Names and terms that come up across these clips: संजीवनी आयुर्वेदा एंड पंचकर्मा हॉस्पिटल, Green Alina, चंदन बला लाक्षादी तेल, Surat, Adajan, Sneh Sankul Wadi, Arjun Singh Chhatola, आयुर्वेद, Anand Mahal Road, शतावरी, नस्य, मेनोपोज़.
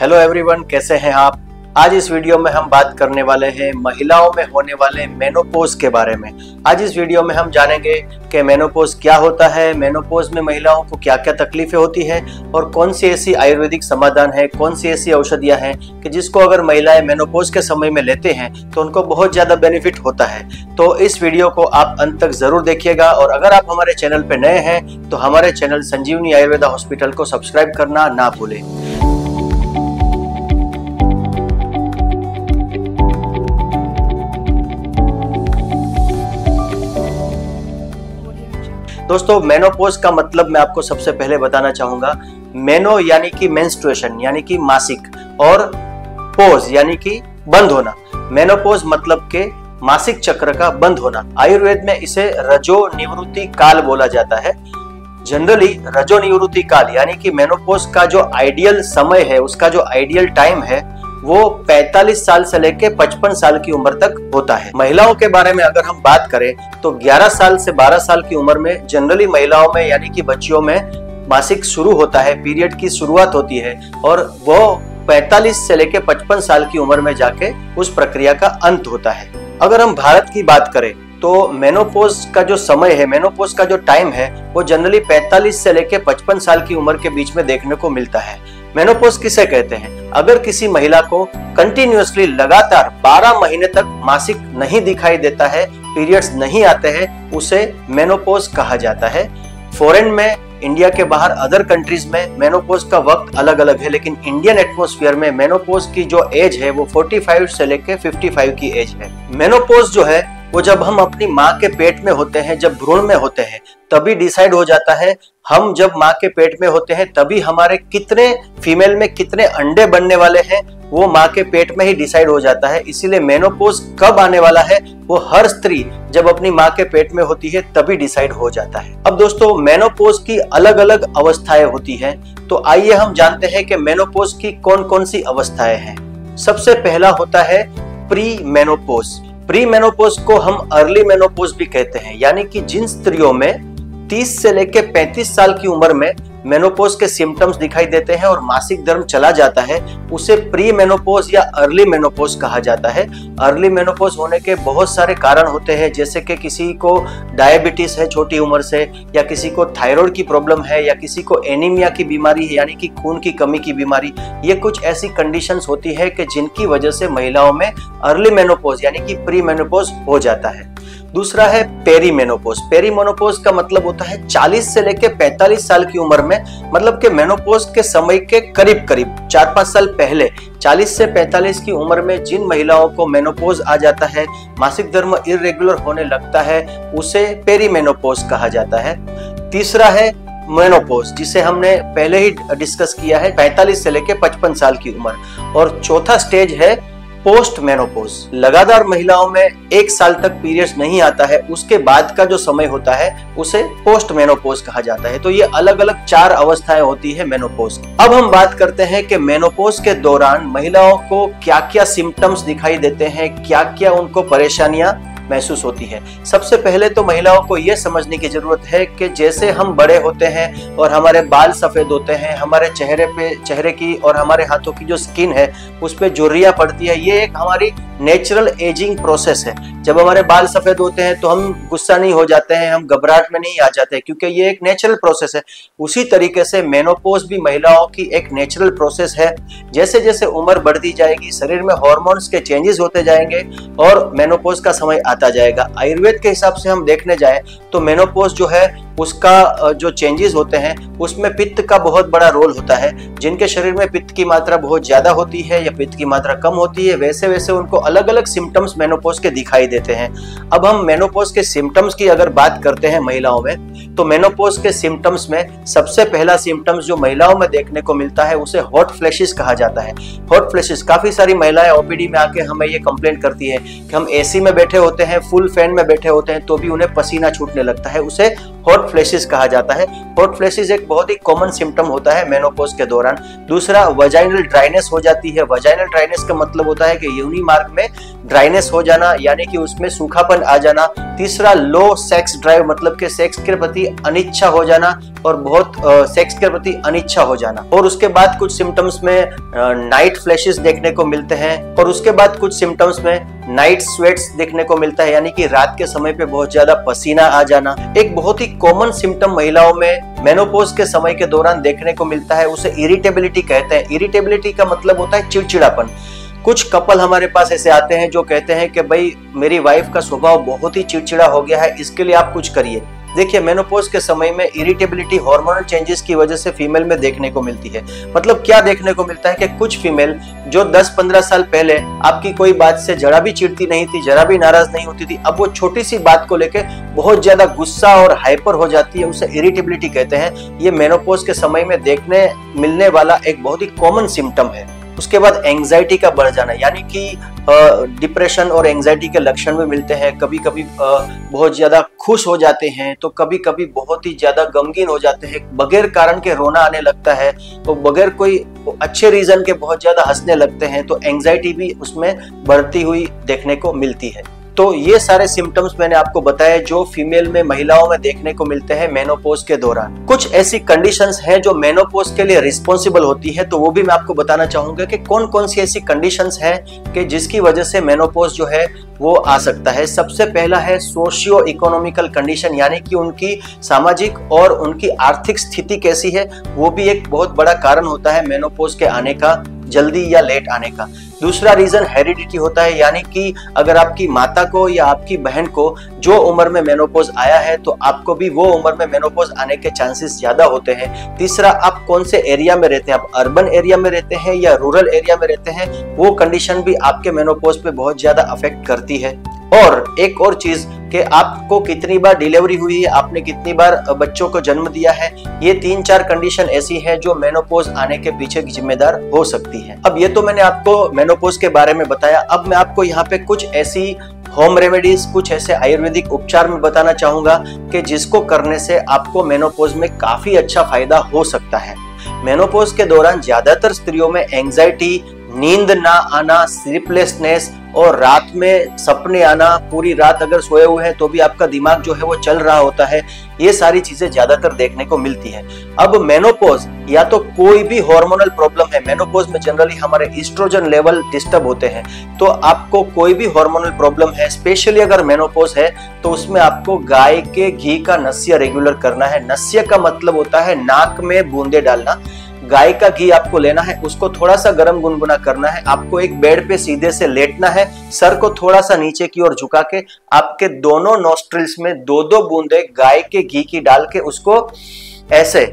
Hello everyone, कैसे हैं आप। आज इस वीडियो में हम बात करने वाले हैं महिलाओं में होने वाले मेनोपोज़ के बारे में। आज इस वीडियो में हम जानेंगे कि मेनोपोज़ क्या होता है, मेनोपोज़ में महिलाओं को क्या क्या तकलीफें होती है और कौन सी ऐसी आयुर्वेदिक समाधान है, कौन सी ऐसी औषधियाँ हैं कि जिसको अगर महिलाएं मेनोपोज़ के समय में लेते हैं तो उनको बहुत ज़्यादा बेनिफिट होता है। तो इस वीडियो को आप अंत तक ज़रूर देखिएगा और अगर आप हमारे चैनल पर नए हैं तो हमारे चैनल संजीवनी आयुर्वेदा हॉस्पिटल को सब्सक्राइब करना ना भूलें। दोस्तों, मेनोपोज़ का मतलब मैं आपको सबसे पहले बताना चाहूँगा, मेनो यानी कि मेंस्ट्रुएशन यानी कि मासिक और पोज यानी कि बंद होना। मेनोपोज़ मतलब के मासिक चक्र का बंद होना। आयुर्वेद में इसे रजो निवृत्ति काल बोला जाता है। जनरली रजो निवृत्ति काल यानी कि मेनोपोज़ का जो आइडियल समय है, उसका जो आइडियल टाइम है वो 45 साल से लेकर 55 साल की उम्र तक होता है। महिलाओं के बारे में अगर हम बात करें तो 11 साल से 12 साल की उम्र में जनरली महिलाओं में यानी कि बच्चियों में मासिक शुरू होता है, पीरियड की शुरुआत होती है और वो 45 से लेकर 55 साल की उम्र में जाके उस प्रक्रिया का अंत होता है। अगर हम भारत की बात करें तो मेनोपोज़ का जो समय है, मेनोपोज़ का जो टाइम है वो जनरली 45 से लेकर 55 साल की उम्र के बीच में देखने को मिलता है। मेनोपोज़ किसे कहते हैं? अगर किसी महिला को कंटिन्यूअसली लगातार 12 महीने तक मासिक नहीं दिखाई देता है, पीरियड्स नहीं आते हैं, उसे मेनोपोज़ कहा जाता है। फॉरेन में, इंडिया के बाहर अदर कंट्रीज में मेनोपोज़ का वक्त अलग अलग है, लेकिन इंडियन एटमोस्फियर में मेनोपोज़ की जो एज है वो 45 से लेकर 55 की एज है। मेनोपोज़ जो है वो जब हम अपनी माँ के पेट में होते हैं, जब भ्रूण में होते हैं तभी डिसाइड हो जाता है। हम जब माँ के पेट में होते हैं तभी हमारे कितने फीमेल में कितने अंडे बनने वाले हैं वो माँ के पेट में ही डिसाइड हो जाता है। इसीलिए मेनोपोज़ कब आने वाला है वो हर स्त्री जब अपनी माँ के पेट में होती है तभी डिसाइड हो जाता है। अब दोस्तों, मेनोपोज़ की अलग अलग अवस्थाएं होती हैं, तो आइए हम जानते हैं कि मेनोपोज़ की कौन कौन सी अवस्थाएं हैं। सबसे पहला होता है प्री मेनोपोज़। प्री मेनोपोज़ को हम अर्ली मेनोपोज़ भी कहते हैं, यानी कि जिन स्त्रियों में 30 से लेकर 35 साल की उम्र में मेनोपोज़ के सिम्टम्स दिखाई देते हैं और मासिक धर्म चला जाता है, उसे प्री मेनोपोज़ या अर्ली मेनोपोज़ कहा जाता है। अर्ली मेनोपोज़ होने के बहुत सारे कारण होते हैं, जैसे कि किसी को डायबिटीज़ है छोटी उम्र से, या किसी को थायराइड की प्रॉब्लम है, या किसी को एनीमिया की बीमारी है यानी कि खून की कमी की बीमारी। ये कुछ ऐसी कंडीशंस होती है कि जिनकी वजह से महिलाओं में अर्ली मेनोपोज़ यानी कि प्री मेनोपोज़ हो जाता है। दूसरा है पेरीमेनोपोज़। पेरीमेनोपोज़ का मतलब होता है 40 से लेकर 45 साल की उम्र में, मतलब कि मेनोपोज़ के समय के करीब करीब 4-5 साल पहले 40 से 45 की उम्र में जिन महिलाओं को मेनोपोज़ आ जाता है, मासिक धर्म इरेगुलर होने लगता है, उसे पेरीमेनोपोज़ कहा जाता है। तीसरा है मेनोपोज़, जिसे हमने पहले ही डिस्कस किया है, 45 से लेकर 55 साल की उम्र। और चौथा स्टेज है पोस्ट मेनोपोज़। लगातार महिलाओं में 1 साल तक पीरियड्स नहीं आता है, उसके बाद का जो समय होता है उसे पोस्ट मेनोपोज़ कहा जाता है। तो ये अलग अलग 4 अवस्थाएं होती है मेनोपोज़। अब हम बात करते हैं कि मेनोपोज़ के दौरान महिलाओं को क्या क्या सिम्टम्स दिखाई देते हैं, क्या क्या उनको परेशानियां महसूस होती है। सबसे पहले तो महिलाओं को यह समझने की जरूरत है कि जैसे हम बड़े होते हैं और हमारे बाल सफेद होते हैं, हमारे चेहरे की और हमारे हाथों की जो स्किन है उस पे झुर्रियां पड़ती है, ये एक हमारी नेचुरल एजिंग प्रोसेस है। जब हमारे बाल सफेद होते हैं तो हम गुस्सा नहीं हो जाते हैं, हम घबराहट में नहीं आ जाते क्योंकि ये एक नेचुरल प्रोसेस है। उसी तरीके से मेनोपोज़ भी महिलाओं की एक नेचुरल प्रोसेस है। जैसे जैसे उम्र बढ़ती जाएगी, शरीर में हॉर्मोन्स के चेंजेस होते जाएंगे और मेनोपोज़ का समय आता जाएगा। आयुर्वेद के हिसाब से हम देखने जाएं तो मेनोपोज़ जो है उसका जो चेंजेस होते हैं उसमें पित्त का बहुत बड़ा रोल होता है। जिनके शरीर में पित्त की मात्रा बहुत ज्यादा होती है या पित्त की मात्रा कम होती है, वैसे वैसे उनको अलग अलग सिम्टम्स मेनोपोज़ के दिखाई देते हैं। अब हम मेनोपोज़ के सिम्टम्स की अगर बात करते हैं महिलाओं में, तो मेनोपोज़ के सिम्टम्स में सबसे पहला सिम्टम्स जो महिलाओं में देखने को मिलता है उसे हॉट फ्लैशेस कहा जाता है। हॉट फ्लैशेस, काफी सारी महिलाएं ओपीडी में आके हमें ये कंप्लेंट करती है कि हम एसी में बैठे होते हैं, फुल फैन में बैठे होते हैं तो भी उन्हें पसीना छूटने लगता है, उसे हॉट फ्लैशेस कहा जाता है। हॉट फ्लैशेस एक बहुत ही कॉमन सिम्टम होता है मेनोपोज़ के दौरान। दूसरा, वजाइनल ड्राइनेस हो जाती है। वजाइनल ड्राइनेस का मतलब होता है कि योनि मार्ग में ड्राइनेस हो जाना यानी कि उसमें सूखापन आ जाना, तीसरा लो सेक्स ड्राइव मतलब कि सेक्स के प्रति अनिच्छा हो जाना और बहुत सेक्स के प्रति अनिच्छा हो जाना, और उसके बाद कुछ सिम्टम्स में नाइट फ्लैशेस देखने को मिलते हैं और उसके बाद कुछ सिम्टम्स में नाइट स्वेट्स देखने को मिलता है यानी कि रात के समय पे बहुत ज्यादा पसीना आ जाना। एक बहुत ही कॉमन सिम्टम महिलाओं में मेनोपोज के समय के दौरान देखने को मिलता है, उसे इरिटेबिलिटी कहते हैं। इरिटेबिलिटी का मतलब होता है चिड़चिड़ापन। कुछ कपल हमारे पास ऐसे आते हैं जो कहते हैं कि भाई मेरी वाइफ का स्वभाव बहुत ही चिड़चिड़ा हो गया है, इसके लिए आप कुछ करिए। देखिए मेनोपोज के समय में इरिटेबिलिटी हार्मोनल चेंजेस की वजह से फीमेल में देखने को मिलती है। मतलब क्या देखने को मिलता है कि कुछ फीमेल जो 10-15 साल पहले आपकी कोई बात से जरा भी चिढ़ती नहीं थी, जरा भी नाराज नहीं होती थी, अब वो छोटी सी बात को लेके बहुत ज्यादा गुस्सा और हाइपर हो जाती है, उसे इरिटेबिलिटी कहते हैं। ये मेनोपोज के समय में देखने मिलने वाला एक बहुत ही कॉमन सिम्टम है। उसके बाद एंग्जाइटी का बढ़ जाना यानी कि डिप्रेशन और एंग्जाइटी के लक्षण भी मिलते हैं। कभी कभी बहुत ज़्यादा खुश हो जाते हैं तो कभी कभी बहुत ही ज़्यादा गमगीन हो जाते हैं, बगैर कारण के रोना आने लगता है, तो बगैर कोई अच्छे रीज़न के बहुत ज़्यादा हंसने लगते हैं, तो एंग्जाइटी भी उसमें बढ़ती हुई देखने को मिलती है। तो ये सारे सिम्टम्स मैंने आपको बताए जो फीमेल में महिलाओं में देखने को मिलते हैं मेनोपोज के दौरान। कुछ ऐसी कंडीशंस हैं जो मेनोपोज के लिए रिस्पॉन्सिबल होती है, तो वो भी मैं आपको बताना चाहूंगा कि कौन कौन सी ऐसी कंडीशंस हैं कि जिसकी वजह से मेनोपोज जो है वो आ सकता है। सबसे पहला है सोशियो इकोनॉमिकल कंडीशन यानी कि उनकी सामाजिक और उनकी आर्थिक स्थिति कैसी है, वो भी एक बहुत बड़ा कारण होता है मेनोपोज के आने का, जल्दी या लेट आने का। दूसरा रीजन हेरिडिटी होता है यानी कि अगर आपकी माता को या आपकी बहन को जो उम्र में मेनोपोज आया है तो आपको भी वो उम्र में मेनोपोज आने के चांसेस ज्यादा होते हैं। तीसरा, आप कौन से एरिया में रहते हैं, आप अर्बन एरिया में रहते हैं या रूरल एरिया में रहते हैं, वो कंडीशन भी आपके मेनोपोज पे बहुत ज्यादा अफेक्ट करती है। और एक और चीज कि आपको कितनी बार डिलीवरी हुई है, आपने कितनी बार बच्चों को जन्म दिया है, ये 3-4 कंडीशन ऐसी है जो मेनोपोज आने के पीछे जिम्मेदार हो सकती है। अब ये तो मैंने आपको मेनोपोज के बारे में बताया, अब मैं आपको यहाँ पे कुछ ऐसी होम रेमेडीज, कुछ ऐसे आयुर्वेदिक उपचार में बताना चाहूंगा कि जिसको करने से आपको मेनोपोज में काफी अच्छा फायदा हो सकता है। मेनोपोज के दौरान ज्यादातर स्त्रियों में एंजाइटी, नींद ना आना, स्लीपलेसनेस और रात में सपने आना, पूरी रात अगर सोए हुए हैं तो भी आपका दिमाग जो है वो चल रहा होता है, ये सारी चीजें ज्यादातर देखने को मिलती है। अब मेनोपोज या तो कोई भी हार्मोनल प्रॉब्लम है, मेनोपोज में जनरली हमारे एस्ट्रोजन लेवल डिस्टर्ब होते हैं, तो आपको कोई भी हार्मोनल प्रॉब्लम है, स्पेशली अगर मेनोपोज है तो उसमें आपको गाय के घी का नस्य रेगुलर करना है। नस्य का मतलब होता है नाक में बूंदे डालना। गाय का घी आपको लेना है, उसको थोड़ा सा गर्म गुनगुना करना है, आपको एक बेड पे सीधे से लेटना है, सर को थोड़ा सा नीचे की ओर झुका के आपके दोनों नोस्ट्रिल्स में 2-2 बूंदे गाय के घी की डाल के उसको ऐसे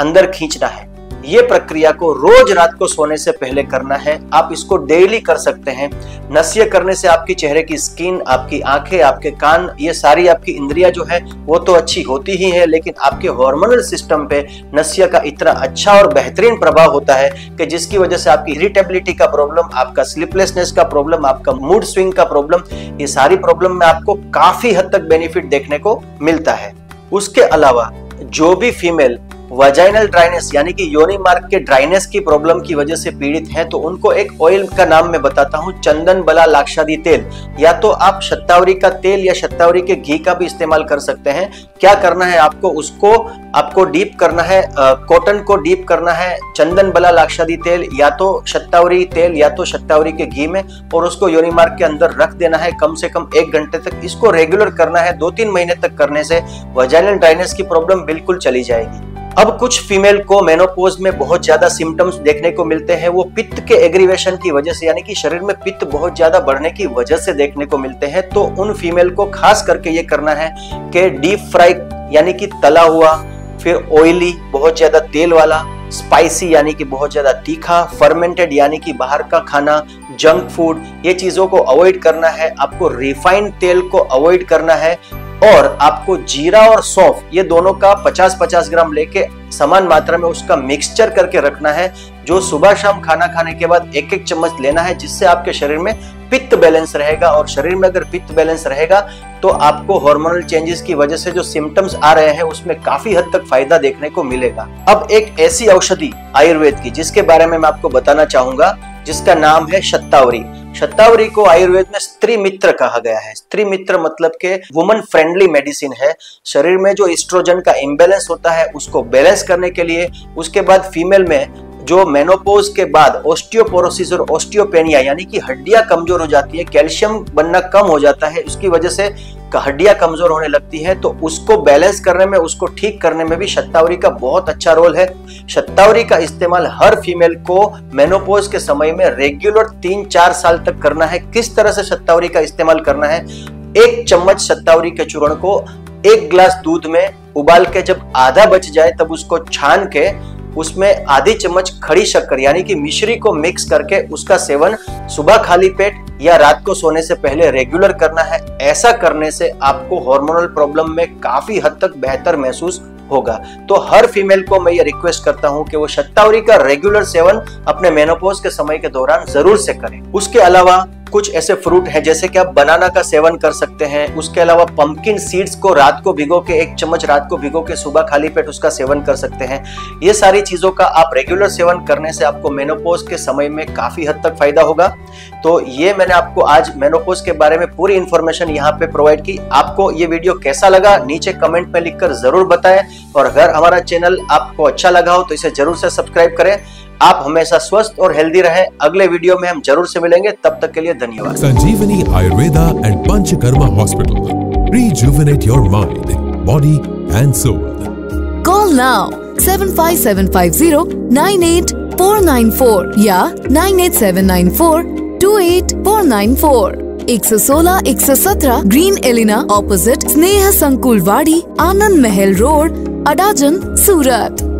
अंदर खींचना है। ये प्रक्रिया को रोज रात को सोने से पहले करना है, आप इसको डेली कर सकते हैं। नस्य करने से आपकी चेहरे की स्किन, आपकी आंखें, आपके कान, ये सारी आपकी इंद्रियां जो है वो तो अच्छी होती ही है, लेकिन आपके हार्मोनल सिस्टम पे नस्य का इतना अच्छा और बेहतरीन प्रभाव होता है कि जिसकी वजह से आपकी इरिटेबिलिटी का प्रॉब्लम, आपका स्लीपलेसनेस का प्रॉब्लम, आपका मूड स्विंग का प्रॉब्लम, ये सारी प्रॉब्लम में आपको काफी हद तक बेनिफिट देखने को मिलता है। उसके अलावा जो भी फीमेल वजाइनल ड्राइनेस यानी कि योनि मार्ग के ड्राइनेस की प्रॉब्लम की वजह से पीड़ित हैं तो उनको एक ऑयल का नाम मैं बताता हूँ, चंदन बला लाक्षादी तेल। या तो आप शतावरी का तेल या शतावरी के घी का भी इस्तेमाल कर सकते हैं। क्या करना है आपको, उसको आपको डीप करना है, कॉटन को डीप करना है चंदन बला लाक्षादी तेल या तो शतावरी तेल या तो शतावरी के घी में, और उसको योनि मार्ग के अंदर रख देना है कम से कम 1 घंटे तक। इसको रेगुलर करना है, 2-3 महीने तक करने से वजाइनल ड्राइनेस की प्रॉब्लम बिल्कुल चली जाएगी। अब कुछ फीमेल को मेनोपोज में बहुत ज्यादा सिम्टम्स देखने को मिलते हैं, वो पित्त के एग्रीवेशन की वजह से यानी कि शरीर में पित्त बहुत ज्यादा बढ़ने की वजह से देखने को मिलते हैं। तो उन फीमेल को खास करके ये करना है कि डीप फ्राई यानी कि तला हुआ, फिर ऑयली बहुत ज्यादा तेल वाला, स्पाइसी यानी कि बहुत ज्यादा तीखा, फर्मेंटेड यानी कि बाहर का खाना, जंक फूड, ये चीजों को अवॉइड करना है। आपको रिफाइंड तेल को अवॉइड करना है और आपको जीरा और सौंफ ये दोनों का 50-50 ग्राम लेके समान मात्रा में उसका मिक्सचर करके रखना है, जो सुबह शाम खाना खाने के बाद 1-1 चम्मच लेना है, जिससे आपके शरीर में पित्त बैलेंस रहेगा। और शरीर में अगर पित्त बैलेंस रहेगा तो आपको हार्मोनल चेंजेस की वजह से जो सिम्टम्स आ रहे हैं उसमें काफी हद तक फायदा देखने को मिलेगा। अब एक ऐसी औषधि आयुर्वेद की जिसके बारे में मैं आपको बताना चाहूंगा जिसका नाम है शतावरी। शतावरी को आयुर्वेद में स्त्री मित्र कहा गया है। स्त्री मित्र मतलब के वुमन फ्रेंडली मेडिसिन है। शरीर में जो एस्ट्रोजन का इम्बैलेंस होता है उसको बैलेंस करने के लिए, उसके बाद फीमेल में जो मेनोपोज़ के बाद ऑस्टियोपोरोसिस और ऑस्टियोपेनिया यानी कि हड्डियां कमजोर हो जाती है, कैल्शियम बनना कम हो जाता है, उसकी वजह से हड्डियां कमजोर होने लगती है, तो उसको बैलेंस करने में, उसको ठीक करने में भी शतावरी का बहुत अच्छा रोल है। शतावरी का इस्तेमाल हर फीमेल को मेनोपोज के समय में रेगुलर 3-4 साल तक करना है। किस तरह से शतावरी का इस्तेमाल करना है, 1 चम्मच शतावरी के चूर्ण को 1 ग्लास दूध में उबाल के जब आधा बच जाए तब उसको छान के उसमें आधी चम्मच खड़ी शक्कर यानी कि मिश्री को मिक्स करके उसका सेवन सुबह खाली पेट या रात को सोने से पहले रेगुलर करना है। ऐसा करने से आपको हार्मोनल प्रॉब्लम में काफी हद तक बेहतर महसूस होगा। तो हर फीमेल को मैं ये रिक्वेस्ट करता हूँ कि वो शतावरी का रेगुलर सेवन अपने मेनोपोज के समय के दौरान जरूर से करें। उसके अलावा कुछ ऐसे फ्रूट हैं जैसे कि आप बनाना का सेवन कर सकते हैं। उसके अलावा पंपकिन सीड्स को रात को भिगो के 1 चम्मच रात को भिगो के सुबह खाली पेट उसका सेवन कर सकते हैं। ये सारी चीज़ों का आप रेगुलर सेवन करने से आपको मेनोपोज के समय में काफ़ी हद तक फायदा होगा। तो ये मैंने आपको आज मेनोपोज के बारे में पूरी इन्फॉर्मेशन यहाँ पे प्रोवाइड की। आपको ये वीडियो कैसा लगा नीचे कमेंट में लिखकर जरूर बताएं, और अगर हमारा चैनल आपको अच्छा लगा हो तो इसे जरूर से सब्सक्राइब करें। आप हमेशा स्वस्थ और हेल्दी रहें। अगले वीडियो में हम जरूर से मिलेंगे, तब तक के लिए धन्यवाद। संजीवनी आयुर्वेदा एंड पंचकर्मा हॉस्पिटल, rejuvenate your mind, body and soul. Call now 7575098494 या 9879428494। 116-117 ग्रीन एलिना ऑपोजिट स्नेह संकुल वाड़ी, आनंद महल रोड, अडाजन, सूरत।